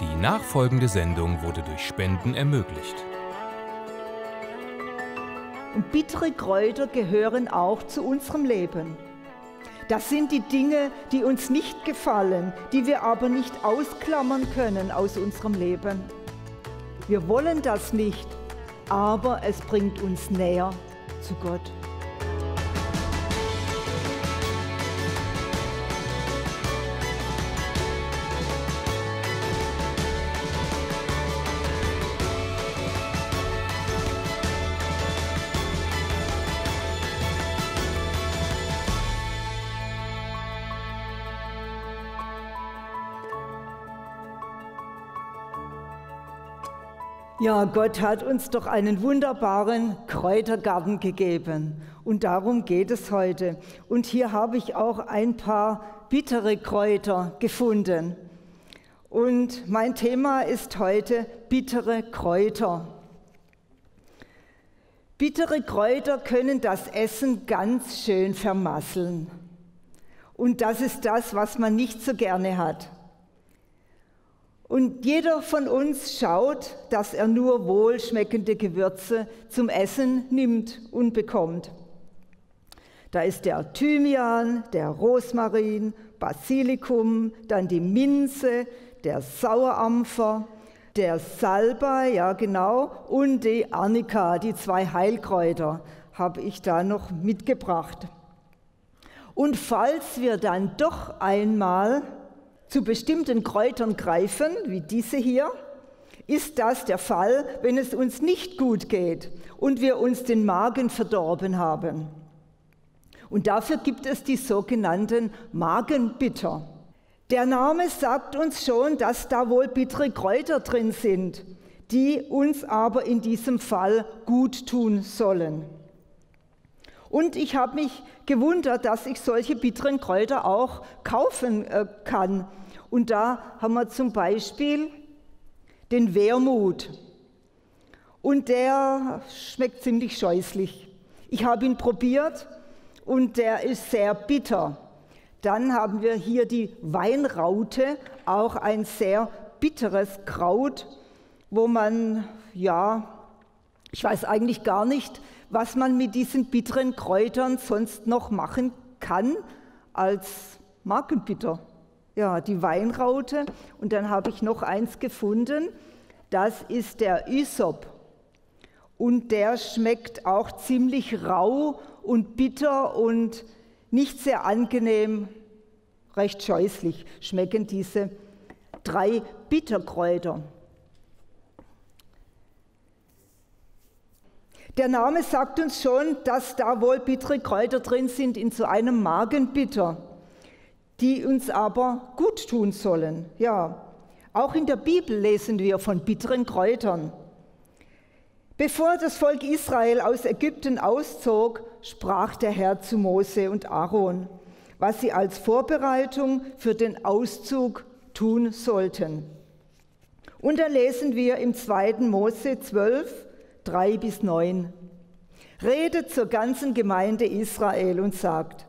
Die nachfolgende Sendung wurde durch Spenden ermöglicht. Und bittere Kräuter gehören auch zu unserem Leben. Das sind die Dinge, die uns nicht gefallen, die wir aber nicht ausklammern können aus unserem Leben. Wir wollen das nicht, aber es bringt uns näher zu Gott. Ja, Gott hat uns doch einen wunderbaren Kräutergarten gegeben. Und darum geht es heute. Und hier habe ich auch ein paar bittere Kräuter gefunden. Und mein Thema ist heute bittere Kräuter. Bittere Kräuter können das Essen ganz schön vermasseln. Und das ist das, was man nicht so gerne hat. Und jeder von uns schaut, dass er nur wohlschmeckende Gewürze zum Essen nimmt und bekommt. Da ist der Thymian, der Rosmarin, Basilikum, dann die Minze, der Sauerampfer, der Salbei, ja genau, und die Arnika, die zwei Heilkräuter, habe ich da noch mitgebracht. Und falls wir dann doch einmal zu bestimmten Kräutern greifen, wie diese hier, ist das der Fall, wenn es uns nicht gut geht und wir uns den Magen verdorben haben. Und dafür gibt es die sogenannten Magenbitter. Der Name sagt uns schon, dass da wohl bittere Kräuter drin sind, die uns aber in diesem Fall gut tun sollen. Und ich habe mich gewundert, dass ich solche bitteren Kräuter auch kaufen kann. Und da haben wir zum Beispiel den Wermut. Und der schmeckt ziemlich scheußlich. Ich habe ihn probiert und der ist sehr bitter. Dann haben wir hier die Weinraute, auch ein sehr bitteres Kraut, wo man, ja, ich weiß eigentlich gar nicht, was man mit diesen bitteren Kräutern sonst noch machen kann als Magenbitter. Ja, die Weinraute. Und dann habe ich noch eins gefunden. Das ist der Ysop. Und der schmeckt auch ziemlich rau und bitter und nicht sehr angenehm, recht scheußlich schmecken diese drei Bitterkräuter. Der Name sagt uns schon, dass da wohl bittere Kräuter drin sind in so einem Magenbitter, die uns aber gut tun sollen. Ja, auch in der Bibel lesen wir von bitteren Kräutern. Bevor das Volk Israel aus Ägypten auszog, sprach der Herr zu Mose und Aaron, was sie als Vorbereitung für den Auszug tun sollten. Und da lesen wir im 2. Mose 12, 3 bis 9. Redet zur ganzen Gemeinde Israel und sagt,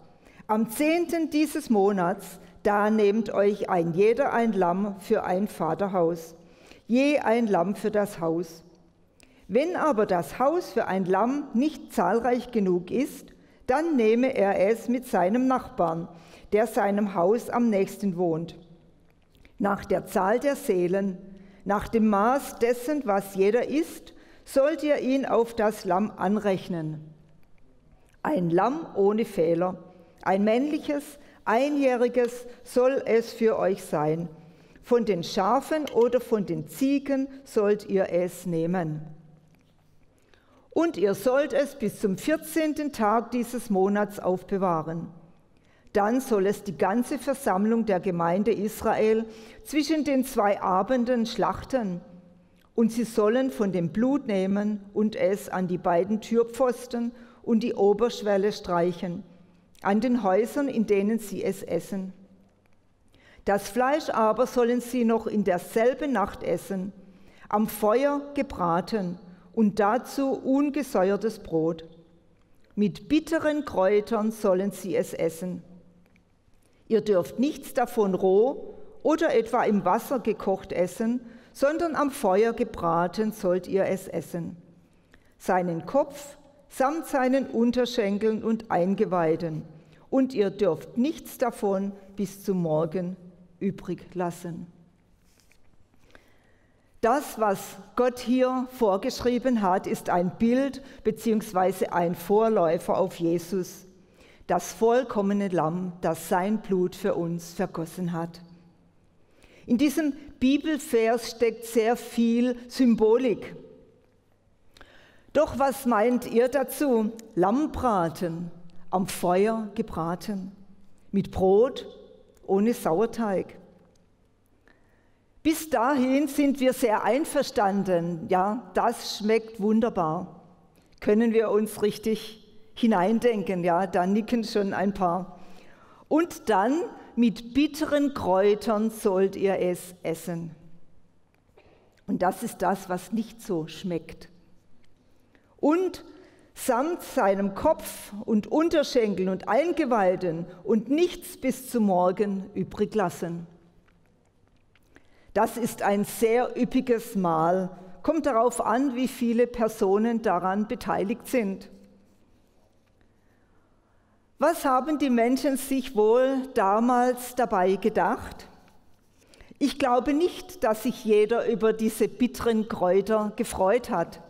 am 10. dieses Monats, da nehmt euch ein jeder ein Lamm für ein Vaterhaus, je ein Lamm für das Haus. Wenn aber das Haus für ein Lamm nicht zahlreich genug ist, dann nehme er es mit seinem Nachbarn, der seinem Haus am nächsten wohnt, nach der Zahl der Seelen, nach dem Maß dessen, was jeder isst, sollt ihr ihn auf das Lamm anrechnen. Ein Lamm ohne Fehler, ein männliches, einjähriges soll es für euch sein. Von den Schafen oder von den Ziegen sollt ihr es nehmen. Und ihr sollt es bis zum 14. Tag dieses Monats aufbewahren. Dann soll es die ganze Versammlung der Gemeinde Israel zwischen den zwei Abenden schlachten. Und sie sollen von dem Blut nehmen und es an die beiden Türpfosten und die Oberschwelle streichen, an den Häusern, in denen sie es essen. Das Fleisch aber sollen sie noch in derselben Nacht essen, am Feuer gebraten und dazu ungesäuertes Brot. Mit bitteren Kräutern sollen sie es essen. Ihr dürft nichts davon roh oder etwa im Wasser gekocht essen, sondern am Feuer gebraten sollt ihr es essen. Seinen Kopf samt seinen Unterschenkeln und Eingeweiden. Und ihr dürft nichts davon bis zum Morgen übrig lassen. Das, was Gott hier vorgeschrieben hat, ist ein Bild bzw. ein Vorläufer auf Jesus, das vollkommene Lamm, das sein Blut für uns vergossen hat. In diesem Bibelvers steckt sehr viel Symbolik. Doch was meint ihr dazu? Lammbraten, am Feuer gebraten, mit Brot, ohne Sauerteig. Bis dahin sind wir sehr einverstanden. Ja, das schmeckt wunderbar. Können wir uns richtig hineindenken? Ja, da nicken schon ein paar. Und dann mit bitteren Kräutern sollt ihr es essen. Und das ist das, was nicht so schmeckt. Und samt seinem Kopf und Unterschenkeln und Eingeweiden und nichts bis zum Morgen übrig lassen. Das ist ein sehr üppiges Mahl. Kommt darauf an, wie viele Personen daran beteiligt sind. Was haben die Menschen sich wohl damals dabei gedacht? Ich glaube nicht, dass sich jeder über diese bitteren Kräuter gefreut hat.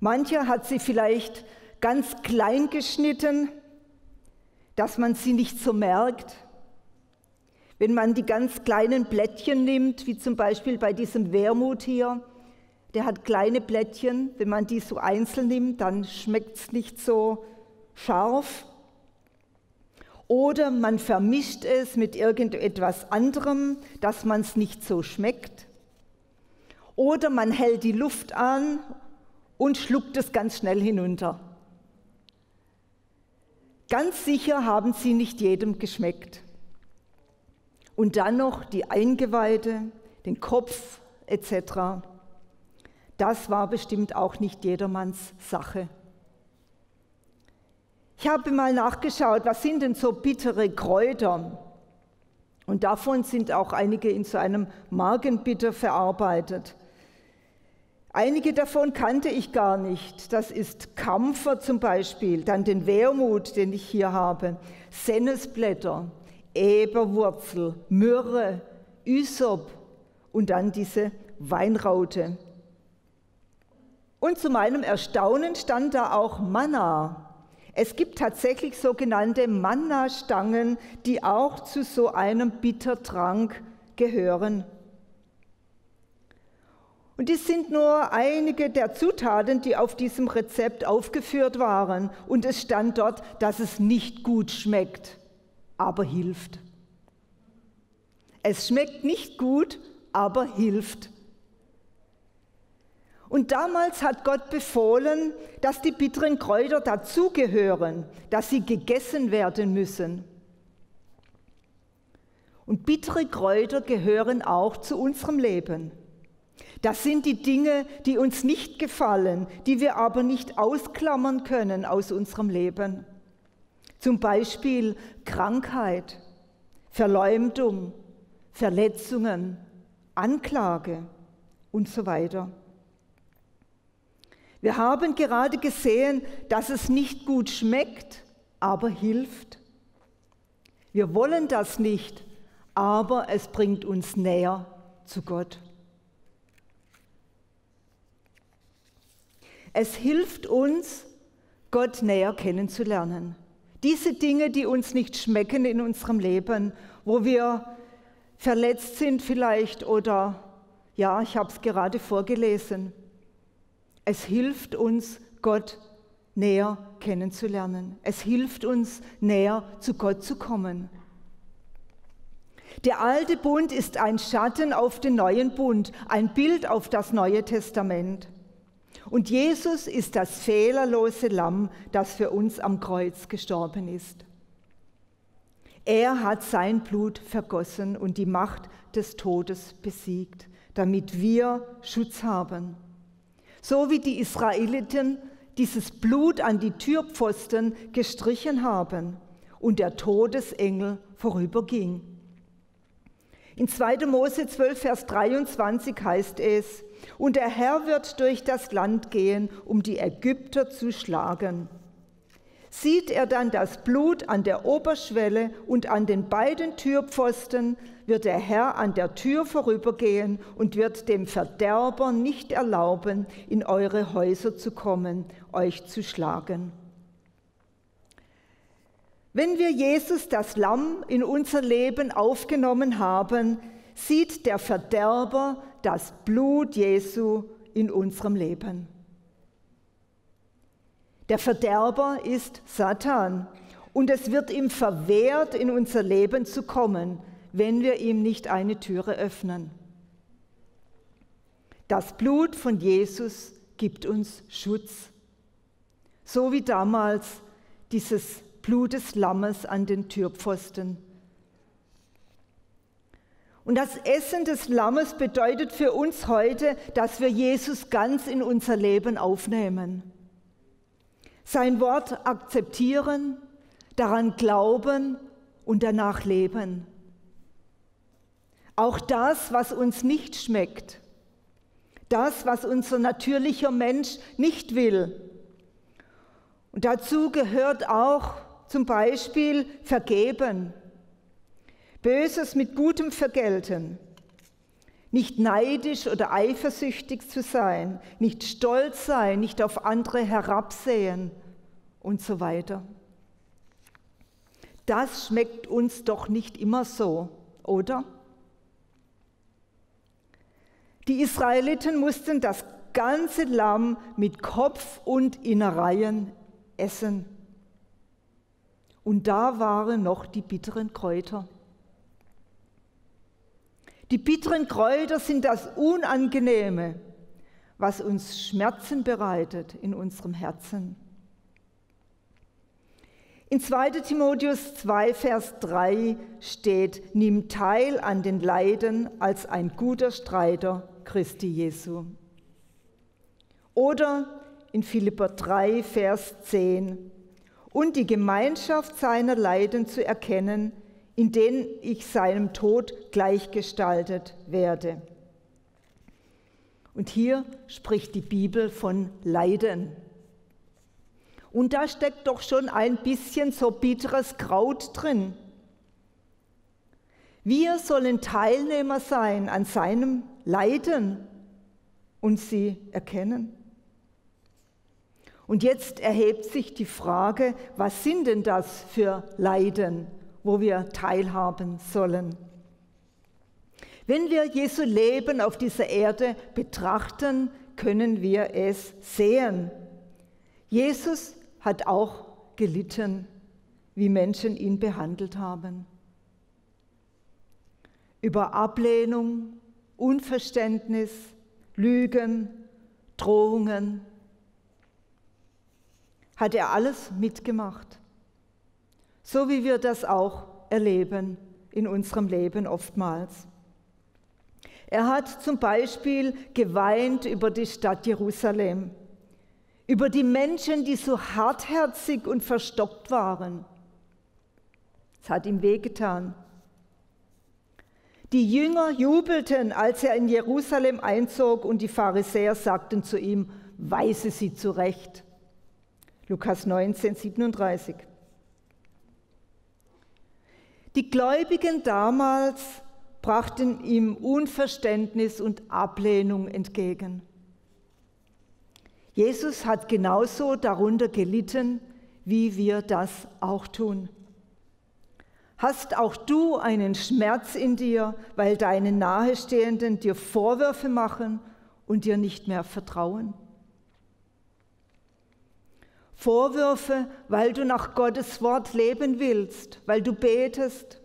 Mancher hat sie vielleicht ganz klein geschnitten, dass man sie nicht so merkt. Wenn man die ganz kleinen Blättchen nimmt, wie zum Beispiel bei diesem Wermut hier, der hat kleine Blättchen, wenn man die so einzeln nimmt, dann schmeckt es nicht so scharf. Oder man vermischt es mit irgendetwas anderem, dass man es nicht so schmeckt. Oder man hält die Luft an und schluckt es ganz schnell hinunter. Ganz sicher haben sie nicht jedem geschmeckt. Und dann noch die Eingeweide, den Kopf etc. Das war bestimmt auch nicht jedermanns Sache. Ich habe mal nachgeschaut, was sind denn so bittere Kräuter? Und davon sind auch einige in so einem Magenbitter verarbeitet. Einige davon kannte ich gar nicht. Das ist Kampfer zum Beispiel, dann den Wermut, den ich hier habe, Sennesblätter, Eberwurzel, Myrrhe, Ysop und dann diese Weinraute. Und zu meinem Erstaunen stand da auch Manna. Es gibt tatsächlich sogenannte Manna-Stangen, die auch zu so einem Bittertrank gehören. Und dies sind nur einige der Zutaten, die auf diesem Rezept aufgeführt waren. Und es stand dort, dass es nicht gut schmeckt, aber hilft. Es schmeckt nicht gut, aber hilft. Und damals hat Gott befohlen, dass die bitteren Kräuter dazugehören, dass sie gegessen werden müssen. Und bittere Kräuter gehören auch zu unserem Leben. Das sind die Dinge, die uns nicht gefallen, die wir aber nicht ausklammern können aus unserem Leben. Zum Beispiel Krankheit, Verleumdung, Verletzungen, Anklage und so weiter. Wir haben gerade gesehen, dass es nicht gut schmeckt, aber hilft. Wir wollen das nicht, aber es bringt uns näher zu Gott. Es hilft uns, Gott näher kennenzulernen. Diese Dinge, die uns nicht schmecken in unserem Leben, wo wir verletzt sind vielleicht oder, ja, ich habe es gerade vorgelesen. Es hilft uns, Gott näher kennenzulernen. Es hilft uns, näher zu Gott zu kommen. Der alte Bund ist ein Schatten auf den neuen Bund, ein Bild auf das Neue Testament. Und Jesus ist das fehlerlose Lamm, das für uns am Kreuz gestorben ist. Er hat sein Blut vergossen und die Macht des Todes besiegt, damit wir Schutz haben. So wie die Israeliten dieses Blut an die Türpfosten gestrichen haben und der Todesengel vorüberging. In 2. Mose 12, Vers 23 heißt es, und der Herr wird durch das Land gehen, um die Ägypter zu schlagen. Sieht er dann das Blut an der Oberschwelle und an den beiden Türpfosten, wird der Herr an der Tür vorübergehen und wird dem Verderber nicht erlauben, in eure Häuser zu kommen, euch zu schlagen. Wenn wir Jesus, das Lamm, in unser Leben aufgenommen haben, sieht der Verderber das Blut Jesu in unserem Leben. Der Verderber ist Satan und es wird ihm verwehrt, in unser Leben zu kommen, wenn wir ihm nicht eine Türe öffnen. Das Blut von Jesus gibt uns Schutz, so wie damals dieses Blut des Lammes an den Türpfosten. Und das Essen des Lammes bedeutet für uns heute, dass wir Jesus ganz in unser Leben aufnehmen. Sein Wort akzeptieren, daran glauben und danach leben. Auch das, was uns nicht schmeckt, das, was unser natürlicher Mensch nicht will. Und dazu gehört auch zum Beispiel vergeben, Böses mit Gutem vergelten, nicht neidisch oder eifersüchtig zu sein, nicht stolz sein, nicht auf andere herabsehen und so weiter. Das schmeckt uns doch nicht immer so, oder? Die Israeliten mussten das ganze Lamm mit Kopf und Innereien essen. Und da waren noch die bitteren Kräuter. Die bitteren Kräuter sind das Unangenehme, was uns Schmerzen bereitet in unserem Herzen. In 2. Timotheus 2, Vers 3 steht, nimm teil an den Leiden als ein guter Streiter Christi Jesu. Oder in Philipper 3, Vers 10, und die Gemeinschaft seiner Leiden zu erkennen, in denen ich seinem Tod gleichgestaltet werde. Und hier spricht die Bibel von Leiden. Und da steckt doch schon ein bisschen so bitteres Kraut drin. Wir sollen Teilnehmer sein an seinem Leiden und sie erkennen. Und jetzt erhebt sich die Frage, was sind denn das für Leiden, wo wir teilhaben sollen? Wenn wir Jesu Leben auf dieser Erde betrachten, können wir es sehen. Jesus hat auch gelitten, wie Menschen ihn behandelt haben. Über Ablehnung, Unverständnis, Lügen, Drohungen hat er alles mitgemacht. So wie wir das auch erleben in unserem Leben oftmals. Er hat zum Beispiel geweint über die Stadt Jerusalem, über die Menschen, die so hartherzig und verstockt waren. Es hat ihm wehgetan. Die Jünger jubelten, als er in Jerusalem einzog, und die Pharisäer sagten zu ihm, weise sie zurecht. Lukas 19, 37. Die Gläubigen damals brachten ihm Unverständnis und Ablehnung entgegen. Jesus hat genauso darunter gelitten, wie wir das auch tun. Hast auch du einen Schmerz in dir, weil deine Nahestehenden dir Vorwürfe machen und dir nicht mehr vertrauen? Vorwürfe, weil du nach Gottes Wort leben willst, weil du betest.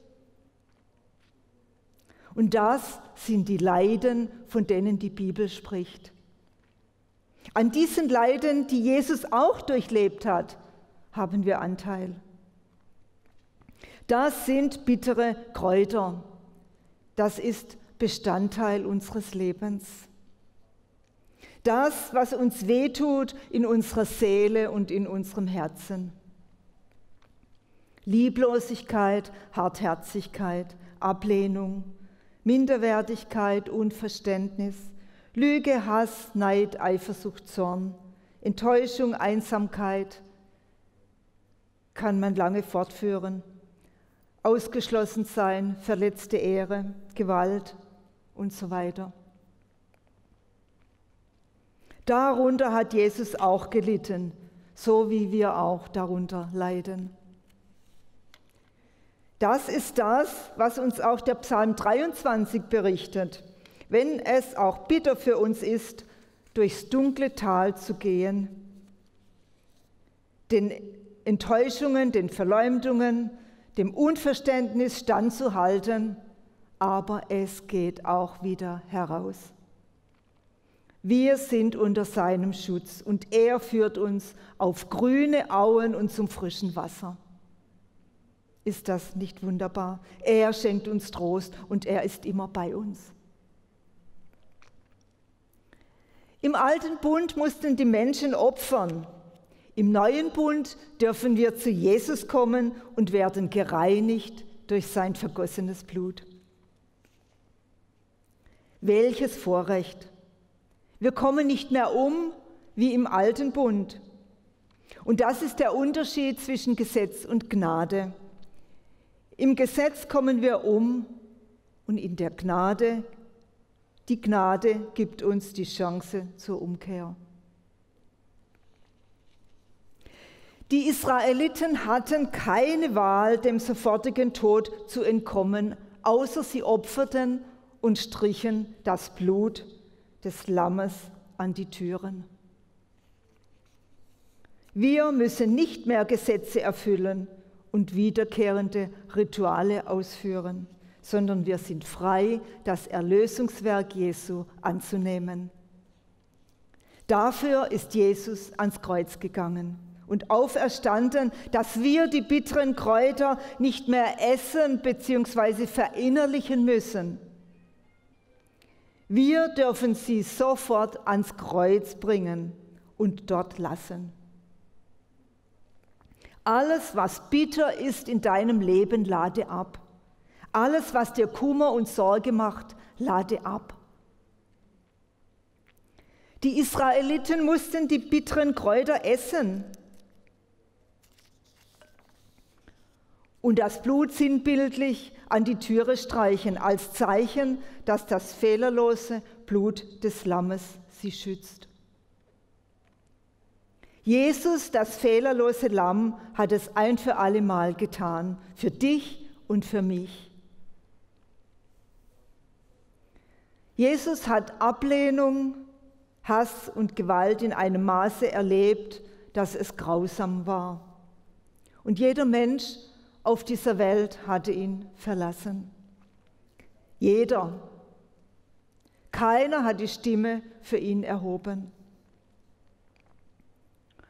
Und das sind die Leiden, von denen die Bibel spricht. An diesen Leiden, die Jesus auch durchlebt hat, haben wir Anteil. Das sind bittere Kräuter. Das ist Bestandteil unseres Lebens. Das, was uns wehtut in unserer Seele und in unserem Herzen. Lieblosigkeit, Hartherzigkeit, Ablehnung, Minderwertigkeit, Unverständnis, Lüge, Hass, Neid, Eifersucht, Zorn, Enttäuschung, Einsamkeit, kann man lange fortführen. Ausgeschlossen sein, verletzte Ehre, Gewalt und so weiter. Darunter hat Jesus auch gelitten, so wie wir auch darunter leiden. Das ist das, was uns auch der Psalm 23 berichtet. Wenn es auch bitter für uns ist, durchs dunkle Tal zu gehen, den Enttäuschungen, den Verleumdungen, dem Unverständnis standzuhalten, aber es geht auch wieder heraus. Wir sind unter seinem Schutz und er führt uns auf grüne Auen und zum frischen Wasser. Ist das nicht wunderbar? Er schenkt uns Trost und er ist immer bei uns. Im alten Bund mussten die Menschen opfern. Im neuen Bund dürfen wir zu Jesus kommen und werden gereinigt durch sein vergossenes Blut. Welches Vorrecht! Wir kommen nicht mehr um wie im alten Bund. Und das ist der Unterschied zwischen Gesetz und Gnade. Im Gesetz kommen wir um und in der Gnade, die Gnade gibt uns die Chance zur Umkehr. Die Israeliten hatten keine Wahl, dem sofortigen Tod zu entkommen, außer sie opferten und strichen das Blut des Lammes an die Türen. Wir müssen nicht mehr Gesetze erfüllen und wiederkehrende Rituale ausführen, sondern wir sind frei, das Erlösungswerk Jesu anzunehmen. Dafür ist Jesus ans Kreuz gegangen und auferstanden, dass wir die bitteren Kräuter nicht mehr essen bzw. verinnerlichen müssen. Wir dürfen sie sofort ans Kreuz bringen und dort lassen. Alles, was bitter ist in deinem Leben, lade ab. Alles, was dir Kummer und Sorge macht, lade ab. Die Israeliten mussten die bitteren Kräuter essen. Und das Blut sinnbildlich an die Türe streichen, als Zeichen, dass das fehlerlose Blut des Lammes sie schützt. Jesus, das fehlerlose Lamm, hat es ein für alle Mal getan, für dich und für mich. Jesus hat Ablehnung, Hass und Gewalt in einem Maße erlebt, dass es grausam war. Und jeder Mensch auf dieser Welt hatte ihn verlassen. Jeder. Keiner hat die Stimme für ihn erhoben.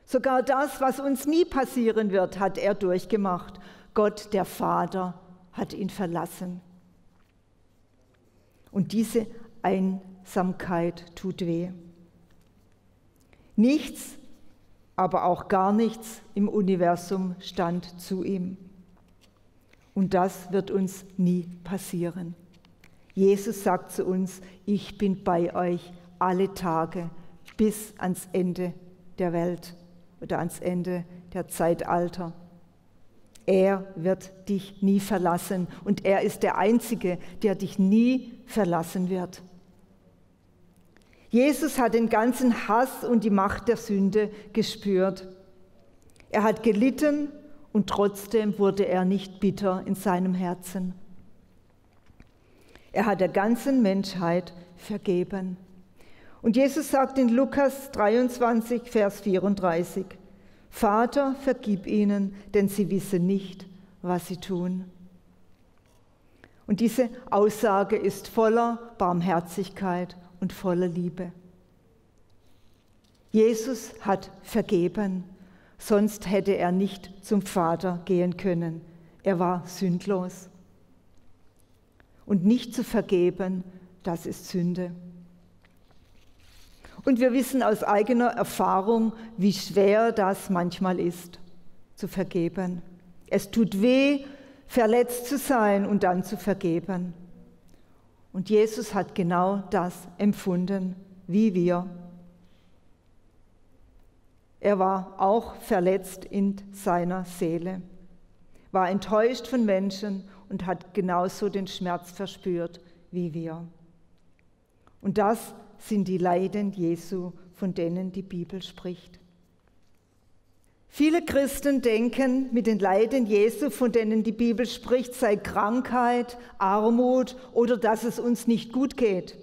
Sogar das, was uns nie passieren wird, hat er durchgemacht. Gott, der Vater, hat ihn verlassen. Und diese Einsamkeit tut weh. Nichts, aber auch gar nichts im Universum stand zu ihm. Und das wird uns nie passieren. Jesus sagt zu uns, ich bin bei euch alle Tage bis ans Ende der Welt oder ans Ende der Zeitalter. Er wird dich nie verlassen und er ist der Einzige, der dich nie verlassen wird. Jesus hat den ganzen Hass und die Macht der Sünde gespürt. Er hat gelitten. Und trotzdem wurde er nicht bitter in seinem Herzen. Er hat der ganzen Menschheit vergeben. Und Jesus sagt in Lukas 23, Vers 34, Vater, vergib ihnen, denn sie wissen nicht, was sie tun. Und diese Aussage ist voller Barmherzigkeit und voller Liebe. Jesus hat vergeben. Sonst hätte er nicht zum Vater gehen können. Er war sündlos. Und nicht zu vergeben, das ist Sünde. Und wir wissen aus eigener Erfahrung, wie schwer das manchmal ist, zu vergeben. Es tut weh, verletzt zu sein und dann zu vergeben. Und Jesus hat genau das empfunden, wie wir. Er war auch verletzt in seiner Seele, war enttäuscht von Menschen und hat genauso den Schmerz verspürt wie wir. Und das sind die Leiden Jesu, von denen die Bibel spricht. Viele Christen denken, mit den Leiden Jesu, von denen die Bibel spricht, sei Krankheit, Armut oder dass es uns nicht gut geht,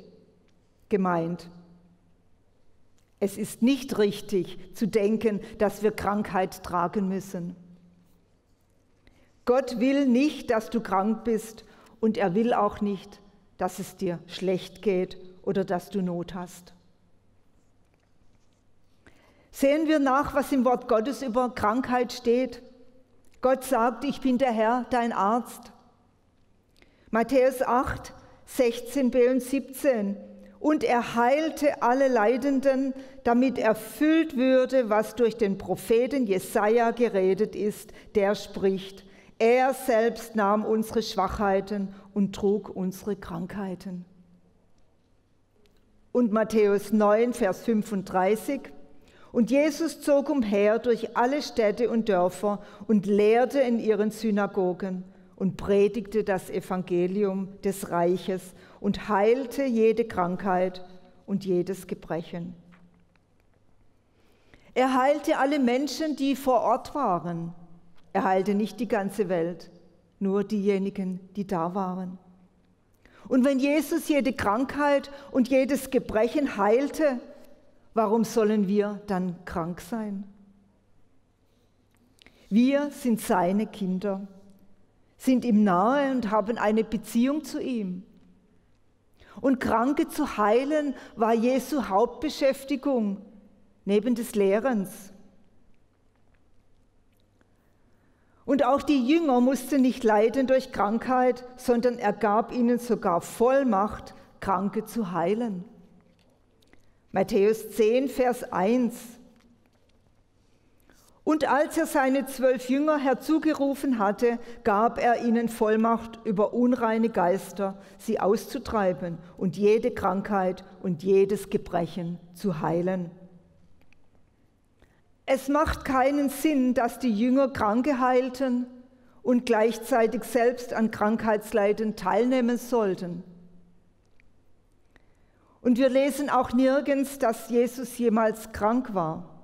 gemeint. Es ist nicht richtig zu denken, dass wir Krankheit tragen müssen. Gott will nicht, dass du krank bist, und er will auch nicht, dass es dir schlecht geht oder dass du Not hast. Sehen wir nach, was im Wort Gottes über Krankheit steht. Gott sagt, ich bin der Herr, dein Arzt. Matthäus 8, 16b und 17. Und er heilte alle Leidenden, damit erfüllt würde, was durch den Propheten Jesaja geredet ist, der spricht, er selbst nahm unsere Schwachheiten und trug unsere Krankheiten. Und Matthäus 9, Vers 35. Und Jesus zog umher durch alle Städte und Dörfer und lehrte in ihren Synagogen und predigte das Evangelium des Reiches und heilte jede Krankheit und jedes Gebrechen. Er heilte alle Menschen, die vor Ort waren. Er heilte nicht die ganze Welt, nur diejenigen, die da waren. Und wenn Jesus jede Krankheit und jedes Gebrechen heilte, warum sollen wir dann krank sein? Wir sind seine Kinder, sind ihm nahe und haben eine Beziehung zu ihm. Und Kranke zu heilen war Jesu Hauptbeschäftigung, neben des Lehrens. Und auch die Jünger mussten nicht leiden durch Krankheit, sondern er gab ihnen sogar Vollmacht, Kranke zu heilen. Matthäus 10, Vers 1. Und als er seine 12 Jünger herzugerufen hatte, gab er ihnen Vollmacht über unreine Geister, sie auszutreiben und jede Krankheit und jedes Gebrechen zu heilen. Es macht keinen Sinn, dass die Jünger Kranke heilten und gleichzeitig selbst an Krankheitsleiden teilnehmen sollten. Und wir lesen auch nirgends, dass Jesus jemals krank war.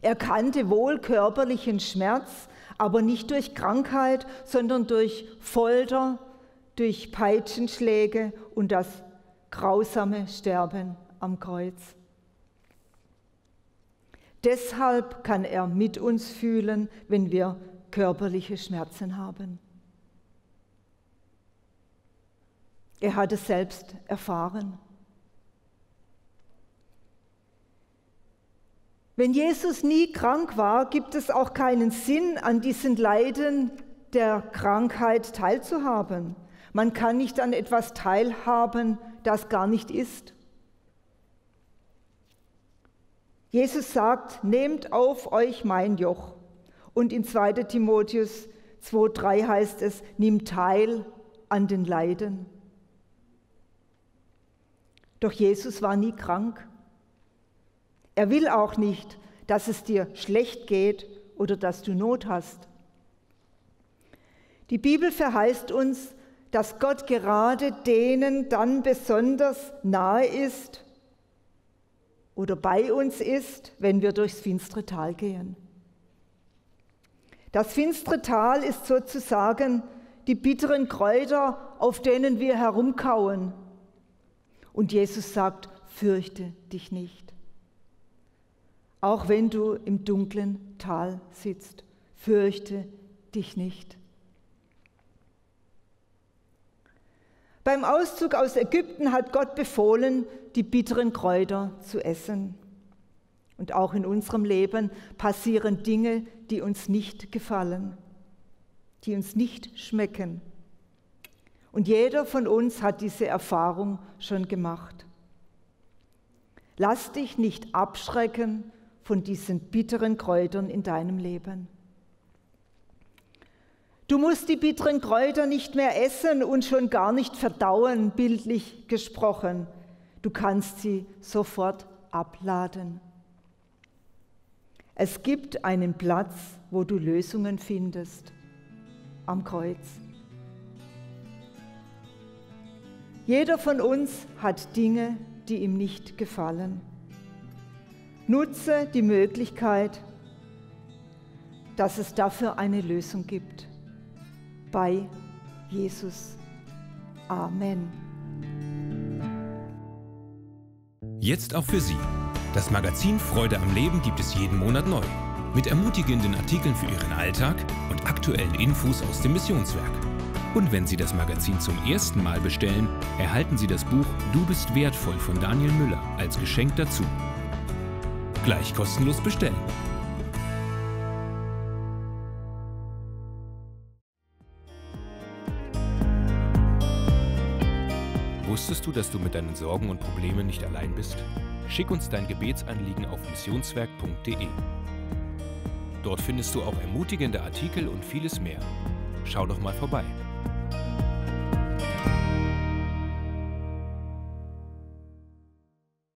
Er kannte wohl körperlichen Schmerz, aber nicht durch Krankheit, sondern durch Folter, durch Peitschenschläge und das grausame Sterben am Kreuz. Deshalb kann er mit uns fühlen, wenn wir körperliche Schmerzen haben. Er hat es selbst erfahren. Wenn Jesus nie krank war, gibt es auch keinen Sinn, an diesen Leiden der Krankheit teilzuhaben. Man kann nicht an etwas teilhaben, das gar nicht ist. Jesus sagt, nehmt auf euch mein Joch. Und in 2. Timotheus 2,3 heißt es, nimmt teil an den Leiden. Doch Jesus war nie krank. Er will auch nicht, dass es dir schlecht geht oder dass du Not hast. Die Bibel verheißt uns, dass Gott gerade denen dann besonders nahe ist, oder bei uns ist, wenn wir durchs finstere Tal gehen. Das finstere Tal ist sozusagen die bitteren Kräuter, auf denen wir herumkauen. Und Jesus sagt, fürchte dich nicht. Auch wenn du im dunklen Tal sitzt, fürchte dich nicht. Beim Auszug aus Ägypten hat Gott befohlen, die bitteren Kräuter zu essen. Und auch in unserem Leben passieren Dinge, die uns nicht gefallen, die uns nicht schmecken. Und jeder von uns hat diese Erfahrung schon gemacht. Lass dich nicht abschrecken von diesen bitteren Kräutern in deinem Leben. Du musst die bitteren Kräuter nicht mehr essen und schon gar nicht verdauen, bildlich gesprochen. Du kannst sie sofort abladen. Es gibt einen Platz, wo du Lösungen findest, am Kreuz. Jeder von uns hat Dinge, die ihm nicht gefallen. Nutze die Möglichkeit, dass es dafür eine Lösung gibt. Bei Jesus. Amen. Jetzt auch für Sie. Das Magazin Freude am Leben gibt es jeden Monat neu. Mit ermutigenden Artikeln für Ihren Alltag und aktuellen Infos aus dem Missionswerk. Und wenn Sie das Magazin zum ersten Mal bestellen, erhalten Sie das Buch Du bist wertvoll von Daniel Müller als Geschenk dazu. Gleich kostenlos bestellen. Wusstest du, dass du mit deinen Sorgen und Problemen nicht allein bist? Schick uns dein Gebetsanliegen auf missionswerk.de. Dort findest du auch ermutigende Artikel und vieles mehr. Schau doch mal vorbei.